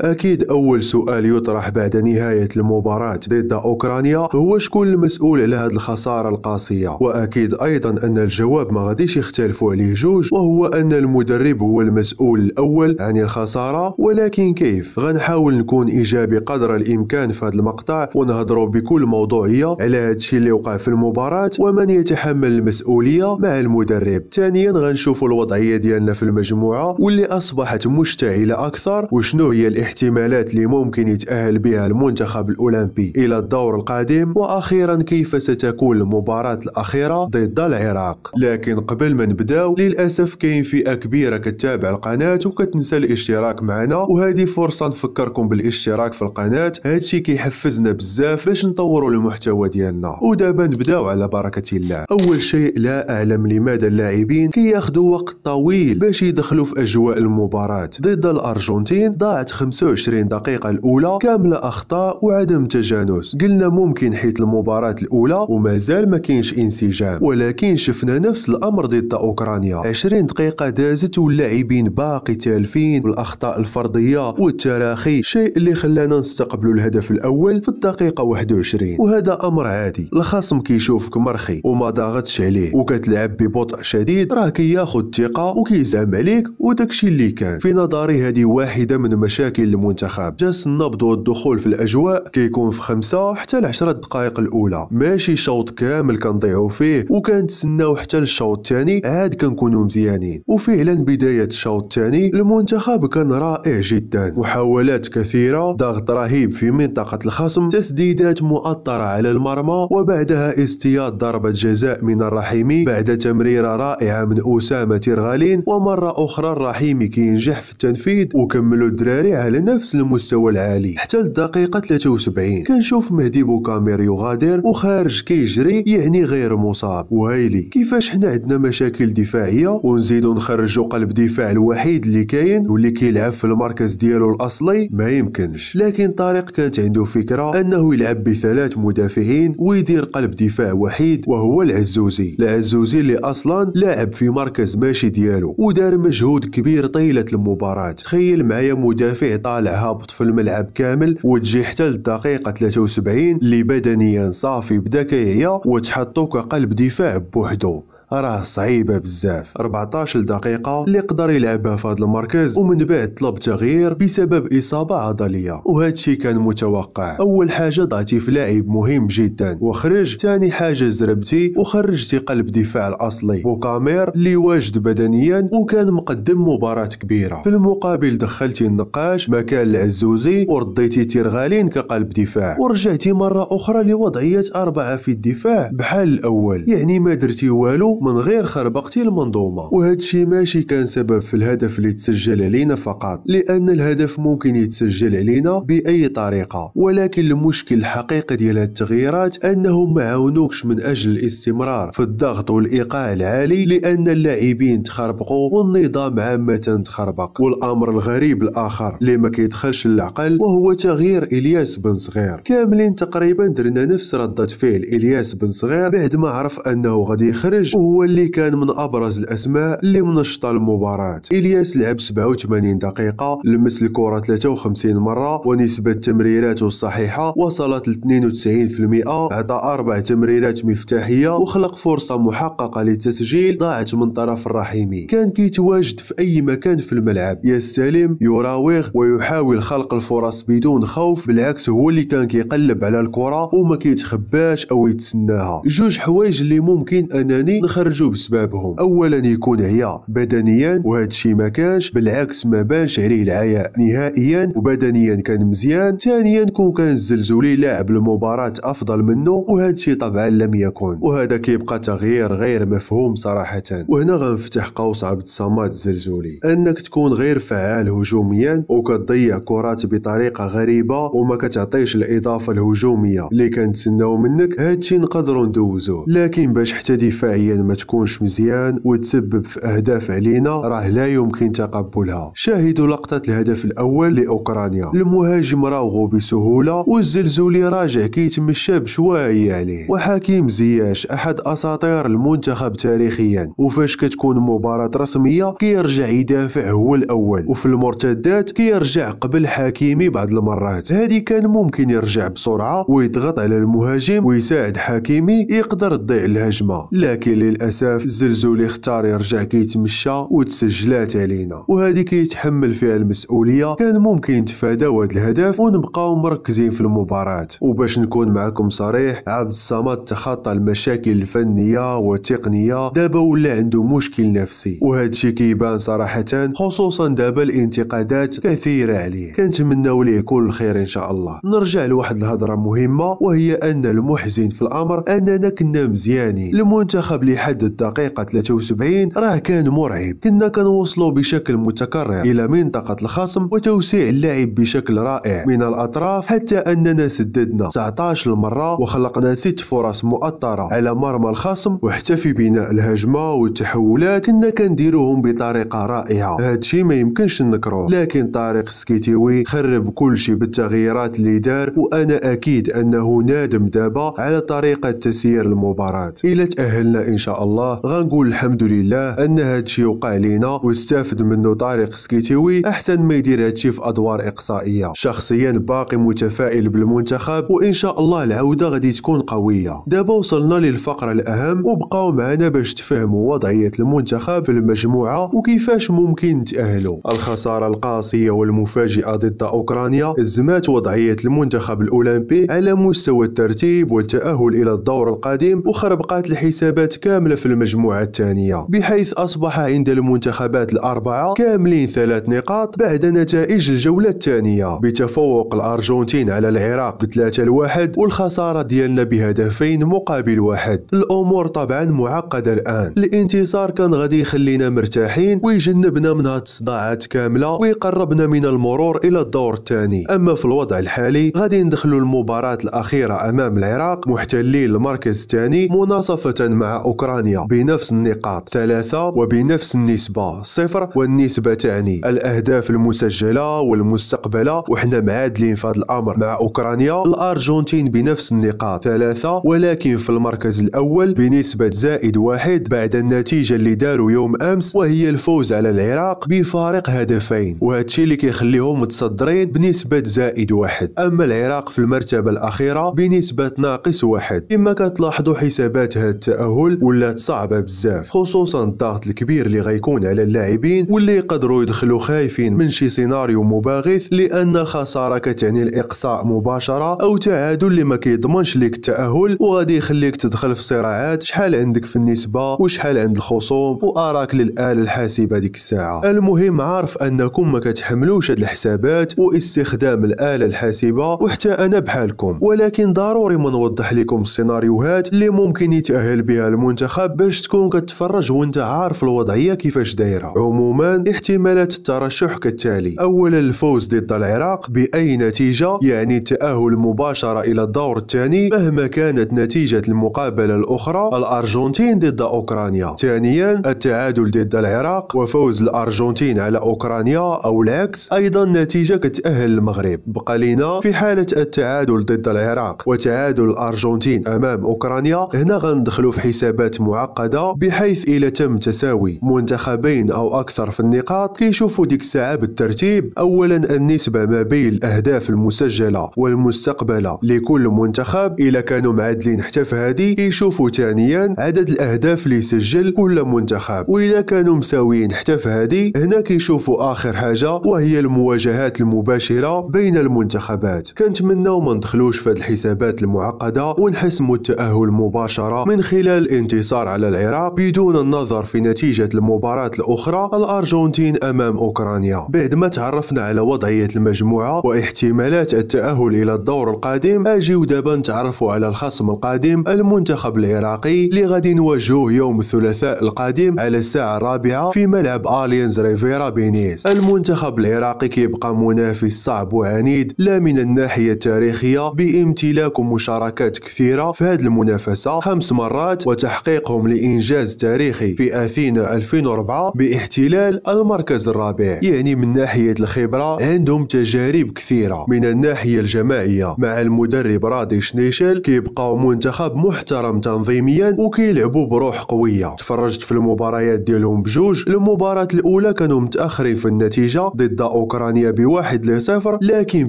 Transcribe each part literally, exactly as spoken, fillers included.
أكيد أول سؤال يطرح بعد نهاية المباراة ضد أوكرانيا هو شكون المسؤول على هذه الخسارة القاسية، وأكيد أيضا أن الجواب ما غاديش يختلفوا عليه جوج، وهو أن المدرب هو المسؤول الأول عن الخسارة. ولكن كيف؟ غنحاول نكون إيجابي قدر الإمكان في هذا المقطع ونهضروا بكل موضوعية على هذا الشيء اللي وقع في المباراة ومن يتحمل المسؤولية مع المدرب. ثانيا غنشوفوا الوضعية ديالنا في المجموعة واللي أصبحت مشتعلة أكثر، وشنو هي الإحتمالات الاحتمالات اللي ممكن يتأهل بها المنتخب الأولمبي إلى الدور القادم. وأخيرا كيف ستكون المباراة الأخيرة ضد العراق. لكن قبل ما نبداو، للأسف كاين فئة كبيرة كتابع القناة وكتنسى الاشتراك معنا، وهذه فرصة نفكركم بالاشتراك في القناة، هادشي كيحفزنا بزاف باش نطوروا المحتوى ديالنا. ودابا نبداو على بركة الله. أول شيء لا أعلم لماذا اللاعبين كياخذوا وقت طويل باش يدخلوا في أجواء المباراة ضد الأرجنتين. ضاعت خمسة وعشرين دقيقة الأولى كاملة أخطاء وعدم تجانس، قلنا ممكن حيت المباراة الأولى ومازال ما كاينش انسجام، ولكن شفنا نفس الأمر ضد أوكرانيا. عشرين دقيقة دازت واللاعبين باقي تالفين، والأخطاء الفردية والتراخي شيء اللي خلانا نستقبلوا الهدف الأول في الدقيقة واحد وعشرين، وهذا أمر عادي. الخصم كيشوفك مرخي وما ضاغطش عليه وكتلعب ببطء شديد، راه كياخذ الثقة وكيزعم عليك، وداكشي اللي كان. في نظري هذه واحدة من مشاكل المنتخب، جالس النبض والدخول في الاجواء كيكون في خمسة حتى لعشرة دقائق الاولى، ماشي شوط كامل كنضيعوا فيه وكنتسناو حتى للشوط الثاني عاد كنكونوا مزيانين. وفعلا بدايه الشوط الثاني المنتخب كان رائع جدا، محاولات كثيره، ضغط رهيب في منطقه الخصم، تسديدات مؤطره على المرمى، وبعدها اصطياد ضربه جزاء من الرحيمي بعد تمريره رائعه من اسامه ترغالين، ومره اخرى الرحيمي كينجح في التنفيذ، وكملوا الدراري على نفس المستوى العالي حتى الدقيقة ثلاثة وسبعين. كنشوف مهدي بوكامير يغادر وخارج كيجري، يعني غير مصاب. وهايلي كيفاش حنا عندنا مشاكل دفاعية ونزيدو نخرجوا قلب دفاع الوحيد اللي كاين واللي كيلعب في المركز ديالو الأصلي، ما يمكنش. لكن طارق كانت عنده فكرة أنه يلعب بثلاث مدافعين ويدير قلب دفاع وحيد وهو العزوزي، العزوزي اللي أصلا لاعب في مركز ماشي ديالو ودار مجهود كبير طيلة المباراة. تخيل معايا مدافع طالع هابط في الملعب كامل وتجي حتى للدقيقة ثلاثة وسبعين اللي بدنيا صافي بدا كيعيا وتحطو كقلب دفاع بوحدو، راه صعيبه بزاف. أربعطاش دقيقه اللي قدر يلعبها في هذا المركز ومن بعد طلب تغيير بسبب اصابه عضليه، وهادشي كان متوقع. اول حاجه ضعتي في لاعب مهم جدا وخرج، ثاني حاجه زربتي وخرجتي قلب دفاع الاصلي بوكامير اللي واجد بدنيا وكان مقدم مباراه كبيره، في المقابل دخلتي النقاش مكان العزوزي ورديتي تيرغالين كقلب دفاع، ورجعتي مره اخرى لوضعيه اربعه في الدفاع بحال الاول، يعني ما درتي والو من غير خربقتي المنظومه. وهادشي ماشي كان سبب في الهدف اللي تسجل علينا فقط، لان الهدف ممكن يتسجل علينا باي طريقه، ولكن المشكل الحقيقي ديال هاد التغييرات انهم ما عاونوكش من اجل الاستمرار في الضغط والايقاع العالي، لان اللاعبين تخربقوا والنظام عامه تخربق. والامر الغريب الاخر اللي ما كيدخلش للعقل وهو تغيير الياس بنصغير، كاملين تقريبا درنا نفس رده فعل الياس بنصغير بعد ما عرف انه غادي يخرج، هو اللي كان من ابرز الاسماء اللي منشطه المباراه. الياس لعب سبعة وثمانين دقيقه، لمس الكره ثلاثة وخمسين مره ونسبه تمريراته الصحيحه وصلت ل اثنين وتسعين بالمئة، عطى اربع تمريرات مفتاحيه وخلق فرصه محققه للتسجيل ضاعت من طرف الرحيمي. كان كيتواجد في اي مكان في الملعب، يستلم يراوغ ويحاول خلق الفرص بدون خوف، بالعكس هو اللي كان كيقلب على الكره وما كيتخباش او يتسناها. جوج حوايج اللي ممكن انني خرجوا بسببهم، اولا يكون عيا بدنيا وهذا الشيء ما كانش، بالعكس ما بانش عليه العياء نهائيا وبدنيا كان مزيان، ثانيا كون كان الزلزولي لاعب المباراه افضل منه وهذا الشيء طبعا لم يكن، وهذا كيبقى تغيير غير مفهوم صراحه. وهنا غنفتح قوس عبد الصمد الزلزولي، انك تكون غير فعال هجوميا وكتضيع كرات بطريقه غريبه وما كتعطيش الاضافه الهجوميه اللي كنتسناو منك، هذا الشيء نقدروا ندوزوه. لكن باش حتى دفاعيا ما تكونش مزيان وتسبب في أهداف علينا راه لا يمكن تقبلها. شاهدوا لقطة الهدف الأول لأوكرانيا، المهاجم راوغو بسهولة والزلزولي راجع كيتمشى بشوية عليه. وحكيم زياش أحد أساطير المنتخب تاريخيا، وفاش كتكون مباراة رسمية كيرجع يدافع هو الأول، وفي المرتدات كيرجع قبل حكيمي بعض المرات. هذه كان ممكن يرجع بسرعة ويضغط على المهاجم ويساعد حكيمي يقدر تضيع الهجمة، لكن للأسف الزلزولي اختار يرجع كيتمشى وتسجلات علينا، وهذه كيتحمل فيها المسؤولية. كان ممكن نتفاداو هذا الهدف ونبقاو مركزين في المباراة. وباش نكون معكم صريح، عبد الصمد تخطى المشاكل الفنية والتقنية، دابا ولا عنده مشكل نفسي، وهذا الشيء كيبان صراحة، خصوصا دابا الانتقادات كثيرة عليه. كنتمناو ليه كل خير إن شاء الله. نرجع لواحد الهضرة مهمة، وهي أن المحزن في الأمر أننا كنا مزيانين. المنتخب لحد الدقيقة ثلاثة وسبعين راه كان مرعب، كنا كنوصلوا بشكل متكرر إلى منطقة الخصم وتوسيع اللعب بشكل رائع من الأطراف، حتى أننا سددنا تسعطاش مرة وخلقنا ست فرص مؤطرة على مرمى الخصم، وحتى في بناء الهجمة والتحولات كنا كنديروهم بطريقة رائعة. هادشي ما يمكنش نكروه، لكن طارق سكتيوي خرب كل شيء بالتغييرات اللي دار، وأنا أكيد أنه نادم دابا على طريقة تسيير المباراة. إلا تأهلنا إن شاء الله غنقول الحمد لله أن هادشي وقع لينا واستافد منه طارق سكتيوي، أحسن ما يدير هادشي في أدوار إقصائية. شخصيا باقي متفائل بالمنتخب، وإن شاء الله العودة غادي تكون قوية. دابا وصلنا للفقرة الأهم، وبقاو معنا باش تفهموا وضعية المنتخب في المجموعة وكيفاش ممكن نتأهلوا. الخسارة القاسية والمفاجئة ضد أوكرانيا زمات وضعية المنتخب الأولمبي على مستوى الترتيب والتأهل إلى الدور القادم، وخربقات الحسابات كاملة في المجموعة الثانية، بحيث أصبح عند المنتخبات الأربعة كاملين ثلاث نقاط بعد نتائج الجولة الثانية، بتفوق الأرجنتين على العراق بثلاثة لواحد والخسارة ديالنا بهدفين مقابل واحد. الأمور طبعا معقدة الآن، الانتصار كان غادي يخلينا مرتاحين ويجنبنا من هاد الصداعات كاملة ويقربنا من المرور إلى الدور الثاني. أما في الوضع الحالي غادي ندخلوا المباراة الأخيرة أمام العراق محتلين المركز الثاني مناصفة مع أوكرانيا بنفس النقاط ثلاثة وبنفس النسبة صفر والنسبة تعني الأهداف المسجلة والمستقبلة، وحنا معادلين في هذا الأمر مع أوكرانيا. الأرجنتين بنفس النقاط ثلاثة ولكن في المركز الأول بنسبة زائد واحد بعد النتيجة اللي داروا يوم أمس، وهي الفوز على العراق بفارق هدفين، وهادشي اللي كيخليهم متصدرين بنسبة زائد واحد. أما العراق في المرتبة الأخيرة بنسبة ناقص واحد. إما كتلاحظوا حسابات هاد التأهل ولات صعبة بزاف، خصوصا الضغط الكبير اللي غيكون على اللاعبين واللي يقدروا يدخلوا خايفين من شي سيناريو مباغث، لأن الخسارة كتعني الإقصاء مباشرة أو تعادل اللي ما كيضمنش ليك التأهل، وغادي يخليك تدخل في صراعات شحال عندك في النسبة وشحال عند الخصوم، وأراك للآلة الحاسبة ديك الساعة. المهم عارف أنكم ما كتحملوش هاد الحسابات واستخدام الآلة الحاسبة، وحتى أنا بحالكم، ولكن ضروري ما نوضح لكم السيناريوهات اللي ممكن يتأهل بها المنتخب باش تكون كتفرج وانت عارف الوضعية كيفاش دايرة. عموما احتمالات الترشح كالتالي: أولا الفوز ضد العراق بأي نتيجة يعني التأهل مباشرة إلى الدور الثاني مهما كانت نتيجة المقابلة الأخرى الأرجنتين ضد أوكرانيا. ثانيا التعادل ضد العراق وفوز الأرجنتين على أوكرانيا أو العكس، أيضا نتيجة كتأهل المغرب. بقى لنا في حالة التعادل ضد العراق وتعادل الأرجنتين أمام أوكرانيا، هنا غندخلوا في حسابات معقدة، بحيث إلى تم تساوي منتخبين أو أكثر في النقاط كيشوفوا ديك الساعة بالترتيب. أولا النسبة ما بين الأهداف المسجلة والمستقبلة لكل منتخب، إلى كانوا معادلين حتى في هذه كيشوفوا ثانيا عدد الأهداف اللي سجل كل منتخب، وإلى كانوا مساويين حتى في هذه هنا كيشوفوا آخر حاجة وهي المواجهات المباشرة بين المنتخبات. كنتمناو ما ندخلوش في هذه الحسابات المعقدة ونحسموا التأهل مباشرة من خلال الانتصار على العراق بدون النظر في نتيجة المباراة الأخرى الأرجنتين أمام أوكرانيا. بعد ما تعرفنا على وضعية المجموعة واحتمالات التأهل إلى الدور القادم، أجيو دابا نتعرفوا على الخصم القادم المنتخب العراقي اللي غادي نواجهوه يوم الثلاثاء القادم على الساعة الرابعة في ملعب أليانز ريفيرا بينيس. المنتخب العراقي كيبقى منافس صعب وعنيد، لا من الناحية التاريخية بامتلاك مشاركات كثيرة في هذه المنافسة خمس مرات وتحقيق تحقيقهم لإنجاز تاريخي في أثينا ألفين وأربعة باحتلال المركز الرابع. يعني من ناحية الخبرة عندهم تجارب كثيرة، من الناحية الجماعية مع المدرب راديش نيشيل كيبقاو منتخب محترم تنظيميا وكيلعبوا بروح قوية. تفرجت في المباريات ديالهم بجوج، المباراة الأولى كانوا متأخرين في النتيجة ضد أوكرانيا بواحد لصفر، لكن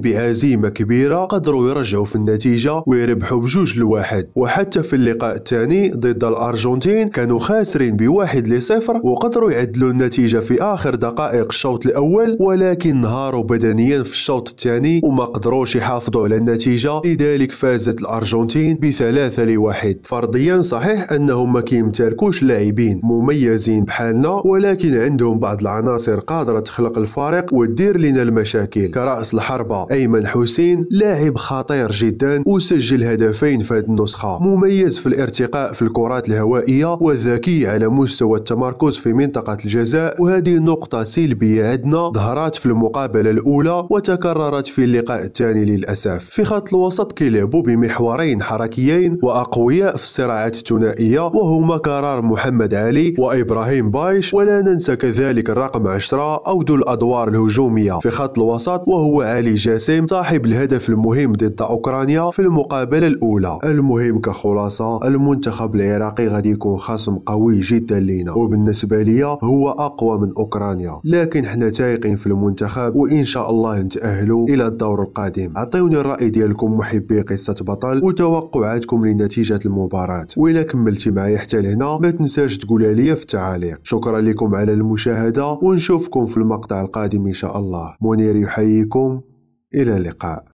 بعزيمة كبيرة قدروا يرجعوا في النتيجة ويربحوا بجوج لواحد. وحتى في اللقاء الثاني ضد الأرجنتين كانوا خاسرين بواحد لصفر وقدروا يعدلوا النتيجة في آخر دقائق الشوط الأول، ولكن انهاروا بدنيا في الشوط الثاني وما قدروش يحافظوا على النتيجة، لذلك فازت الأرجنتين بثلاثة لواحد. فرديا صحيح أنهم ما كيمتلكوش لاعبين مميزين بحالنا، ولكن عندهم بعض العناصر قادرة تخلق الفارق ودير لنا المشاكل. كرأس الحربة أيمن حسين لاعب خطير جدا وسجل هدفين في هذه النسخة، مميز في الارتقاء في الكرات الهوائية وذكي على مستوى التمركز في منطقة الجزاء، وهذه نقطة سلبية عندنا ظهرت في المقابلة الأولى وتكررت في اللقاء الثاني للأسف. في خط الوسط كيلعبوا بمحورين حركيين وأقوياء في الصراعات الثنائية وهما قرار محمد علي وإبراهيم بايش، ولا ننسى كذلك الرقم عشرة أو ذو الأدوار الهجومية في خط الوسط وهو علي جاسم صاحب الهدف المهم ضد أوكرانيا في المقابلة الأولى. المهم كخلاصة المنتخب العراقي غادي يكون خصم قوي جدا لينا، وبالنسبة ليا هو أقوى من أوكرانيا، لكن حنا تايقين في المنتخب وإن شاء الله نتأهلوا إلى الدور القادم. عطيوني الرأي ديالكم محبي قصة بطل وتوقعاتكم لنتيجة المباراة، وإلا كملتي معايا حتى لهنا ما تنساش تقولها ليا في التعاليق. شكرا لكم على المشاهدة ونشوفكم في المقطع القادم إن شاء الله. منير يحييكم، إلى اللقاء.